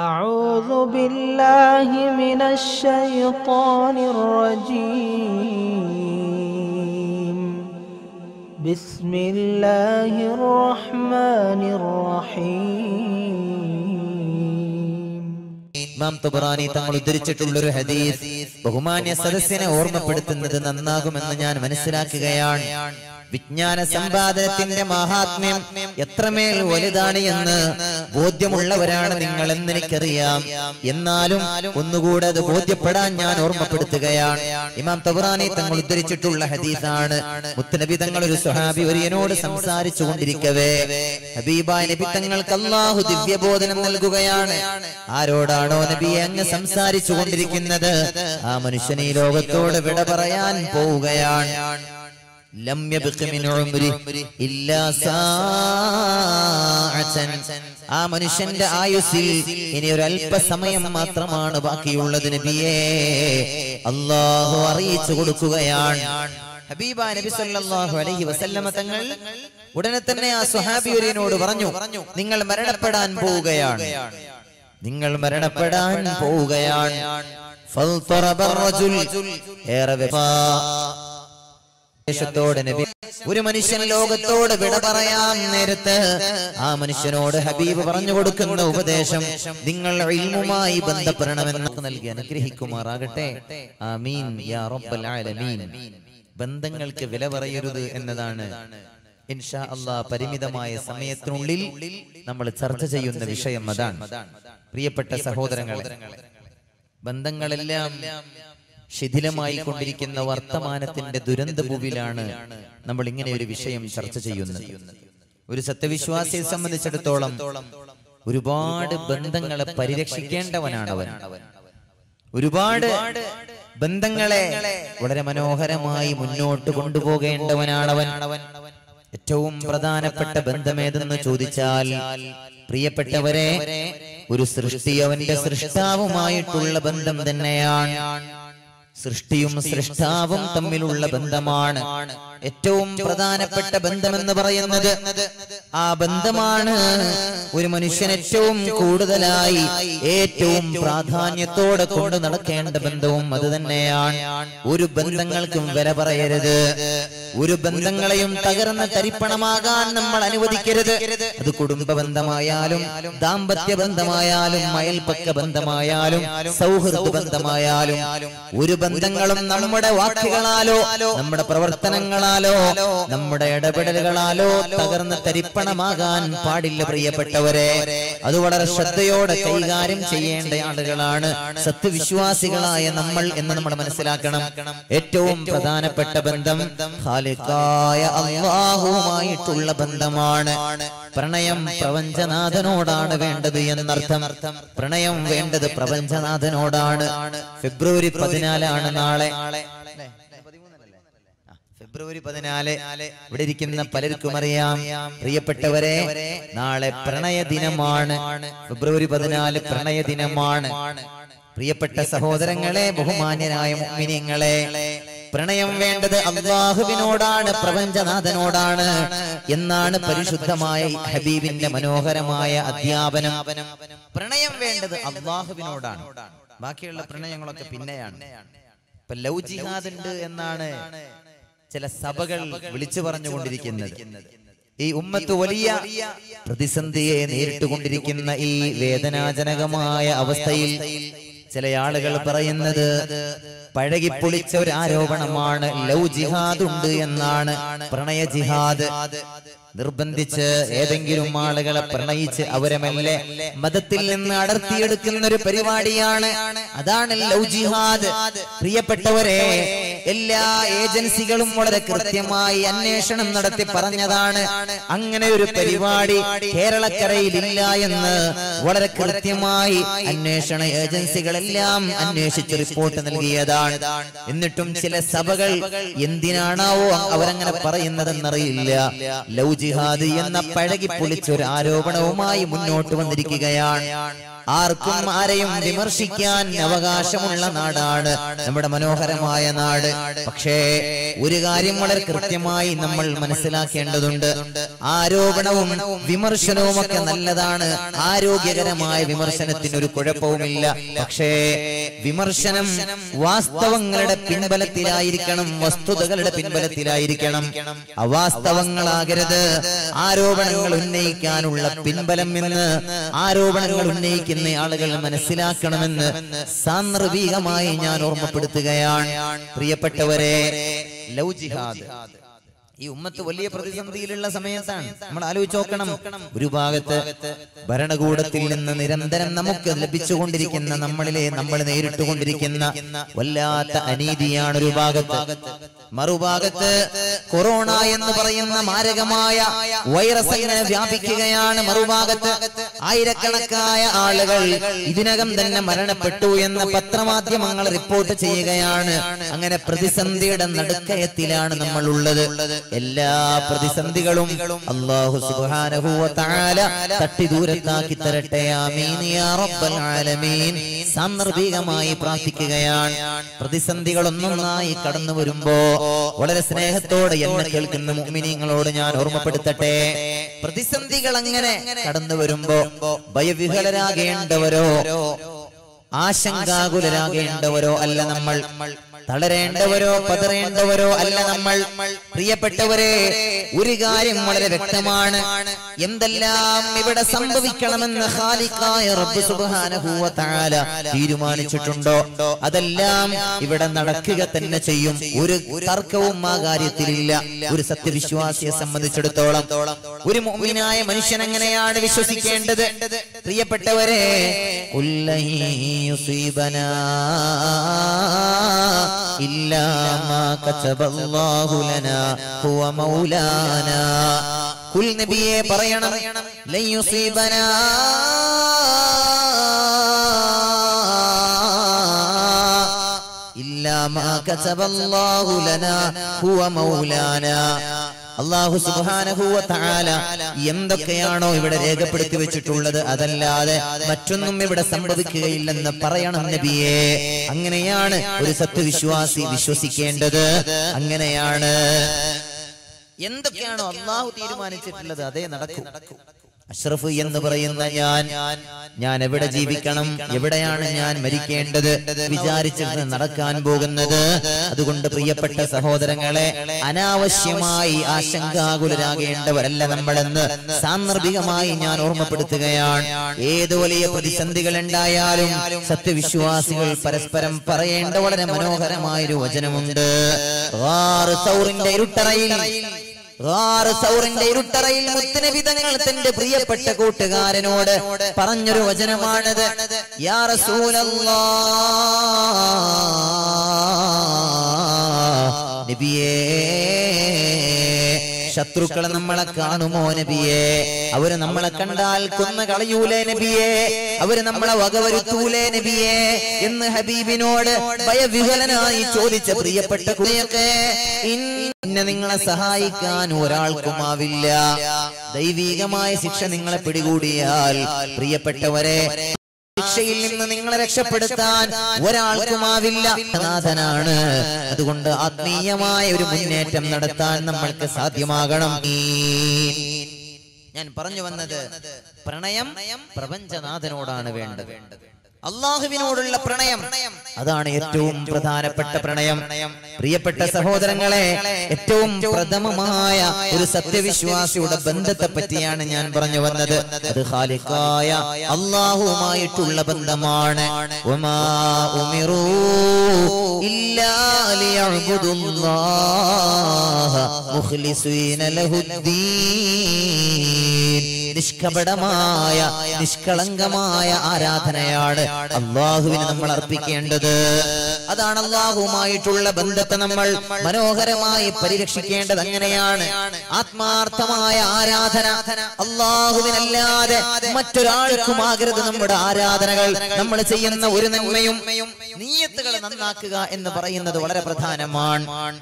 أعوذ بالله من الشيطان الرجيم. بسم الله الرحمن الرحيم. إمام طبراني തങ്ങൾ ഉദ്ധരിച്ചിട്ടുള്ള ഒരു ഹദീസ് ബഹുമാന്യ സദസ്സിനെ ഓർമ്മപ്പെടുത്തുന്നത് നന്നാകുമെന്ന് ഞാൻ മനസ്സിലാക്കുകയാണ്. വിജ്ഞാന സമ്പാദനത്തിന്റെ മഹാത്മ്യം എത്രമേൽ വലുതാണ് എന്ന് ബോധ്യമുള്ളവരാണ് നിങ്ങളെന്ന് എനിക്കറിയാം. എന്നാലും ഒന്നുകൂടെ അത് ബോധ്യപ്പെടാൻ ഞാൻ ഓർമ്മപ്പെടുത്തുകയാണ്. ഇമാം തബറാനി തങ്ങൾ ഉദ്ധരിച്ചിട്ടുള്ള ഹദീസാണ്. മുത്തനബി തങ്ങൾ ഒരു സ്വഹാബി വര്യനോട് സംസാരിച്ചു കൊണ്ടിരിക്കവേ, ഹബീബായ നബി തങ്ങൾക്ക് അല്ലാഹു ദിവ്യബോധനം നൽകുകയാണ്. ആരോടാണോ നബിയെ അങ്ങ് സംസാരിച്ചു കൊണ്ടിരിക്കുന്നത്, ആ മനുഷ്യൻ ഈ ലോകത്തോട് വിട പറയാൻ പോവുകയാണ്. لم يبق من عمره إلا ساعة. ആ മനുഷ്യന്റെ ആയുസിൽ ഇനി ഒരു അല്പസമയം മാത്രമാണ് ബാക്കിയുള്ളത്. നബിയെ അല്ലാഹു അറിയിച്ചു കൊടുക്കുകയാണ്. ഹബീബായ നബി സല്ലല്ലാഹു അലൈഹി വസല്ലമ തങ്ങൾ ഉടനെ തന്നെ ആ സ്വഹാബിയോട് പറഞ്ഞു, നിങ്ങൾ മരണപ്പെടാൻ പോവുകയാണ്, നിങ്ങൾ മരണപ്പെടാൻ പോവുകയാണ്. ഫൽതറബ റജുൽ ഏറവഫാ. ഒരു മനുഷ്യൻ ലോകത്തോട് വിട പറയാൻ നേരത്ത് ആ മനുഷ്യനോട് ഹബീബ് പറഞ്ഞു കൊടുക്കുന്ന ഉപദേശം നിങ്ങൾ ഇൽമുമായി ബന്ധപ്പെടണമെന്ന് നൽകി അനുഗ്രഹിക്കുമാറാകട്ടെ. ആമീൻ യാ റബ്ബൽ ആലമീൻ. ബന്ധങ്ങൾക്ക് വില പറയരുത് എന്നതാണ് ഇൻഷാ അല്ലാഹ് പരിമിതമായ സമയത്തിനുള്ളിൽ നമ്മൾ ചർച്ച ചെയ്യുന്ന വിഷയം. അതാണ് പ്രിയപ്പെട്ട സഹോദരങ്ങളെ, ബന്ധങ്ങളെല്ലാം ശിഥിലമായി കൊണ്ടിരിക്കുന്ന വർത്തമാനത്തിന്റെ ദുരന്ത ഭൂവിലാണ് നമ്മൾ ഇങ്ങനെ ഒരു വിഷയം ചർച്ച ചെയ്യുന്നത്. ഒരു സത്യവിശ്വാസിയെ സംബന്ധിച്ചിടത്തോളം ഒരുപാട് ബന്ധങ്ങളെ പരിരക്ഷിക്കേണ്ടവനാണ് അവൻ. ഒരുപാട് ബന്ധങ്ങളെ വളരെ മനോഹരമായി മുന്നോട്ട് കൊണ്ടുപോകേണ്ടവനാണവൻ. ഏറ്റവും പ്രധാനപ്പെട്ട ബന്ധമേതെന്ന് ചോദിച്ചാൽ, പ്രിയപ്പെട്ടവരെ, ഒരു സൃഷ്ടി അവന്റെ സൃഷ്ടാവുമായിട്ടുള്ള ബന്ധം തന്നെയാണ്. സൃഷ്ടിയും സൃഷ്ടാവും തമ്മിലുള്ള ബന്ധമാണ് ഏറ്റവും പ്രധാനപ്പെട്ട ബന്ധമെന്ന് പറയുന്നത്. ആ ബന്ധമാണ് ഒരു മനുഷ്യൻ ഏറ്റവും കൂടുതലായി ഏറ്റവും പ്രാധാന്യത്തോടെ കൊണ്ട് നടക്കേണ്ട ബന്ധവും അത് തന്നെയാണ്. ഒരു ബന്ധങ്ങൾക്കും വില പറയരുത്. ഒരു ബന്ധങ്ങളെയും തകർന്ന തരിപ്പണമാകാൻ നമ്മൾ അനുവദിക്കരുത്. അത് കുടുംബ ബന്ധമായാലും ദാമ്പത്യ ബന്ധമായാലും അയൽപക്ക ബന്ധമായാലും സൗഹൃദ ബന്ധമായാലും ഒരു ബന്ധങ്ങളും നമ്മുടെ വാക്കുകളാലോ നമ്മുടെ പ്രവർത്തനങ്ങളാലോ നമ്മുടെ ഇടപെടലുകളാലോ തകർന്ന തരിപ്പണമാകാൻ പാടില്ല. പ്രിയപ്പെട്ടവരെ, അത് വളരെ ശ്രദ്ധയോടെ കൈകാര്യം ചെയ്യേണ്ട ആളുകളാണ് സത്യവിശ്വാസികളായ നമ്മൾ എന്ന് നമ്മൾ മനസ്സിലാക്കണം. ഏറ്റവും പ്രധാനപ്പെട്ട ബന്ധം ഖാലിഖായ അല്ലാഹുവുമായിട്ടുള്ള ബന്ധമാണ്. പ്രണയം പ്രപഞ്ചനാഥനോടാണ് വേണ്ടത് എന്നർത്ഥം. പ്രണയം വേണ്ടത് പ്രപഞ്ചനാഥനോടാണ്. ഫെബ്രുവരി 14 നാളെ, ഫെബ്രുവരി 14 ഇവിടെ ഇരിക്കുന്ന പലർക്കും അറിയാം. പ്രിയപ്പെട്ടവരെ, നാളെ പ്രണയ ദിനമാണ്. ഫെബ്രുവരി 14 പ്രണയ ദിനമാണ്. പ്രിയപ്പെട്ട സഹോദരങ്ങളെ, ബഹുമാന്യരായ മുഅ്മിനീങ്ങളെ, പ്രണയം വേണ്ടത് അല്ലാഹുവിനോടാണ്, പ്രപഞ്ചനാഥനോടാണ് എന്നാണ് പരിശുദ്ധമായ ഹബീബിന്റെ മനോഹരമായ അധ്യാപനം. പ്രണയം വേണ്ടത് അല്ലാഹുവിനോടാണ്, ബാക്കിയുള്ള പ്രണയങ്ങളൊക്കെ പിന്നെയാണ്. ഇപ്പൊ ലൗ ജിഹാദ് ഉണ്ട് എന്നാണ് ചില സഭകൾ വിളിച്ചു പറഞ്ഞുകൊണ്ടിരിക്കുന്നത്. ഈ ഉമ്മത്ത് വലിയ പ്രതിസന്ധിയെ നേരിട്ടുകൊണ്ടിരിക്കുന്ന ഈ വേദനാജനകമായ അവസ്ഥയിൽ ചില ആളുകൾ പറയുന്നത് പഴകിപ്പൊളിച്ച ഒരു ആരോപണമാണ്, ലൗ ജിഹാദ് ഉണ്ട് എന്നാണ്, പ്രണയ ജിഹാദ്. നിർബന്ധിച്ച് ഏതെങ്കിലും ആളുകളെ പ്രണയിച്ച് അവരെ മെല്ലെ മതത്തിൽ നിന്ന് അടർത്തിയെടുക്കുന്ന ഒരു പരിപാടിയാണ്, അതാണ് ലൗ ജിഹാദ്. പ്രിയപ്പെട്ടവരെ, എല്ലാ ഏജൻസികളും വളരെ കൃത്യമായി അന്വേഷണം നടത്തി പറഞ്ഞതാണ് അങ്ങനെ ഒരു പരിപാടി കേരളക്കരയിൽ ഇല്ല എന്ന്. വളരെ കൃത്യമായി അന്വേഷണ ഏജൻസികളെല്ലാം അന്വേഷിച്ച് റിപ്പോർട്ട് നൽകിയതാണ്. എന്നിട്ടും ചില സഭകൾ എന്തിനാണാവോ അവരങ്ങനെ പറയുന്നതെന്നറിയില്ല. ലൗ ജിഹാദ് എന്ന പഴകിപ്പൊളിച്ചൊരു ആരോപണവുമായി മുന്നോട്ട് വന്നിരിക്കുകയാണ്. ആർക്കും ആരെയും വിമർശിക്കാൻ അവകാശമുള്ള നാടാണ് നമ്മുടെ മനോഹരമായ നാട്. പക്ഷേ ഒരു കാര്യം വളരെ കൃത്യമായി നമ്മൾ മനസ്സിലാക്കേണ്ടതുണ്ട്. ആരോപണവും വിമർശനവും ഒക്കെ നല്ലതാണ്. ആരോഗ്യകരമായ വിമർശനത്തിന് ഒരു കുഴപ്പവുമില്ല. പക്ഷേ വിമർശനം വാസ്തവങ്ങളുടെ പിൻബലത്തിലായിരിക്കണം, വസ്തുതകളുടെ പിൻബലത്തിലായിരിക്കണം. അവാസ്തവങ്ങളാകരുത് ആരോപണങ്ങൾ ഉന്നയിക്കാനുള്ള പിൻബലം എന്ന് ആരോപണങ്ങൾ ഉന്നയിക്കുന്ന ആളുകൾ മനസ്സിലാക്കണമെന്ന് സാന്ദർഭികമായി ഞാൻ ഓർമ്മപ്പെടുത്തുകയാണ്. പ്രിയപ്പെട്ടവരെ, ലവ് ജിഹാദ് ഈ ഉമ്മത്ത് വലിയ പ്രതിസന്ധിയിലുള്ള സമയത്താണ്. നമ്മൾ ആലോചിച്ച് നോക്കണം, ഒരു ഭാഗത്ത് ഭരണകൂടത്തിൽ നിന്ന് നിരന്തരം നമുക്ക് ലഭിച്ചുകൊണ്ടിരിക്കുന്ന, നമ്മൾ നേരിട്ടുകൊണ്ടിരിക്കുന്ന വല്ലാത്ത അനീതിയാണ് ഒരു ഭാഗത്ത്. മറുഭാഗത്ത് കൊറോണ എന്ന് പറയുന്ന മാരകമായ വൈറസ് ഇങ്ങനെ വ്യാപിക്കുകയാണ്. മറുഭാഗത്ത് ആയിരക്കണക്കായ ആളുകൾ ഇതിനകം തന്നെ മരണപ്പെട്ടു എന്ന് പത്രമാധ്യമങ്ങൾ റിപ്പോർട്ട് ചെയ്യുകയാണ്. അങ്ങനെ പ്രതിസന്ധിയുടെ നടുക്കയത്തിലാണ് നമ്മൾ ഉള്ളത്. എല്ലാ പ്രതിസന്ധികളും അല്ലാഹു സുബ്ഹാനഹു വ തആല തട്ടി ദൂരത്താക്കി തരട്ടെ. ആമീൻ യാ റബ്ബൽ ആലമീൻ. സാന്ദർഭികമായി പ്രാർത്ഥിക്കുകയാണ്. പ്രതിസന്ധികളൊന്നൊന്നായി കടന്നു വരുമ്പോ വളരെ സ്നേഹത്തോടെ എന്നെ കേൾക്കുന്ന മുഅ്മിനീങ്ങളോട് ഞാൻ ഓർമ്മപ്പെടുത്തട്ടെ, പ്രതിസന്ധികൾ അങ്ങനെ കടന്നു വരുമ്പോ ഭയവിഹ്വലരാകേണ്ടവരോ ആശങ്കാകുലരാകേണ്ടവരോ അല്ല നമ്മൾ. തളരേണ്ടവരോ പതറേണ്ടവരോ അല്ല നമ്മൾ. പ്രിയപ്പെട്ടവരെ, ഒരു കാര്യം വളരെ വ്യക്തമാണ്. എന്തെല്ലാം ഇവിടെ സംഭവിക്കണമെന്ന് ഖാലിഖായ റബ്ബ് സുബ്ഹാനഹു വ തആല തീരുമാനിച്ചിട്ടുണ്ടോ അതെല്ലാം ഇവിടെ നടക്കുക തന്നെ ചെയ്യും. ഒരു തർക്കവും ആ കാര്യത്തിലില്ല. ഒരു സത്യവിശ്വാസിയെ സംബന്ധിച്ചിടത്തോളം ഒരു മുഅ്മിനായ മനുഷ്യൻ എങ്ങനെയാണ് വിശ്വസിക്കേണ്ടത്? പ്രിയപ്പെട്ടവരെ, إلا ما كتب الله لنا هو مولانا كل نبي പറയണം لن يصيبنا إلا ما كتب الله لنا هو مولانا. അല്ലാഹു സുബ്ഹാനഹു വ തആല എന്തൊക്കെയാണോ ഇവിടെ രേഖപ്പെടുത്തി വെച്ചിട്ടുള്ളത് അതല്ലാതെ മറ്റൊന്നും ഇവിടെ സംഭവിക്കുകയില്ലെന്ന് പറയണം നബിയേ. അങ്ങനെയാണ് ഒരു സത്യവിശ്വാസി വിശ്വസിക്കേണ്ടത്. അങ്ങനെയാണ് എന്തൊക്കെയാണോ അല്ലാഹു തീരുമാനിച്ചിട്ടുള്ളത് അതേ നടക്കൂ. അഷ്റഫ് എന്ന് പറയുന്ന ഞാൻ എവിടെ ജീവിക്കണം, എവിടെയാണ് ഞാൻ മരിക്കേണ്ടത് വിചാരിച്ചിട്ട് നടക്കാൻ പോകുന്നത്. അതുകൊണ്ട് പ്രിയപ്പെട്ട സഹോദരങ്ങളെ, അനാവശ്യമായി ആശങ്കാകുലരാകേണ്ടവരല്ല നമ്മളെന്ന് സാന്ദർഭികമായി ഞാൻ ഓർമ്മപ്പെടുത്തുകയാണ്. ഏത് വലിയ പ്രതിസന്ധികൾ ഉണ്ടായാലും സത്യവിശ്വാസികൾ പരസ്പരം പറയേണ്ട വളരെ മനോഹരമായൊരു വചനമുണ്ട്. ഇരുട്ടറയിൽ ഇരുട്ടറയിൽ മുത്തുനബി തങ്ങൾ തന്റെ പ്രിയപ്പെട്ട കൂട്ടുകാരനോട് പറഞ്ഞൊരു വചനമാണത്. യാ റസൂലല്ലാഹ്, നബിയേ ശത്രുക്കളെ നമ്മളെ കാണുമോ നബിയേ? അവര് നമ്മളെ കണ്ടാൽ കൊന്നു കളയൂലേ നബിയേ? അവര് നമ്മളെ വകവരുത്തൂലേ നബിയേ എന്ന് ഹബീബിനോട് ഭയവിഹ്വലനായി ചോദിച്ച പ്രിയപ്പെട്ട കുട്ടിയൊക്കെ പിന്നെ നിങ്ങളെ സഹായിക്കാൻ ഒരാൾക്കുമാവില്ല. ദൈവീകമായ ശിക്ഷ നിങ്ങളെ പിടികൂടിയാൽ പ്രിയപ്പെട്ടവരെ ശിക്ഷയിൽ നിന്ന് നിങ്ങളെ രക്ഷപ്പെടുത്താൻ ഒരാൾക്കുമാവില്ല. നാഥനാണ്. അതുകൊണ്ട് ആത്മീയമായ ഒരു മുന്നേറ്റം നടത്താൻ നമ്മൾക്ക് സാധ്യമാകണം. ഞാൻ പറഞ്ഞു വന്നത് പ്രണയം പ്രപഞ്ചനാഥനോടാണ് വേണ്ടത്. അള്ളാഹുവിനോടുള്ള പ്രണയം അതാണ് ഏറ്റവും പ്രധാനപ്പെട്ട പ്രണയം. പ്രിയപ്പെട്ട സഹോദരങ്ങളെ, ഏറ്റവും പ്രഥമമായ ഒരു സത്യവിശ്വാസിയുടെ ബന്ധത്തെ പറ്റിയാണ് ഞാൻ പറഞ്ഞു വന്നത്. അത് ഖാലിഖായ അള്ളാഹുവുമായിട്ടുള്ള ബന്ധമാണ്. വമാ ഉമിറൂ ഇല്ലാ ലിയഅ്ബുദുല്ലാഹ മുഖ്ലിസീന ലഹുദ്ദീൻ. നിഷ്കളങ്കമായ ആരാധനയാണ് അള്ളാഹുവിന് നമ്മൾ അർപ്പിക്കേണ്ടത്. അതാണ് അള്ളാഹുവുമായിട്ടുള്ള ബന്ധത്തെ നമ്മൾ മനോഹരമായി പരിരക്ഷിക്കേണ്ടത്. അങ്ങനെയാണ് ആത്മാർത്ഥമായ ആരാധന. അള്ളാഹുവിനല്ലാതെ മറ്റൊരാൾക്കുമാകരുത് നമ്മുടെ ആരാധനകൾ. നമ്മൾ ചെയ്യുന്ന ഒരു നന്മയും നീയത്തുകൾ നന്നാക്കുക എന്ന് പറയുന്നത് വളരെ പ്രധാനമാണ്.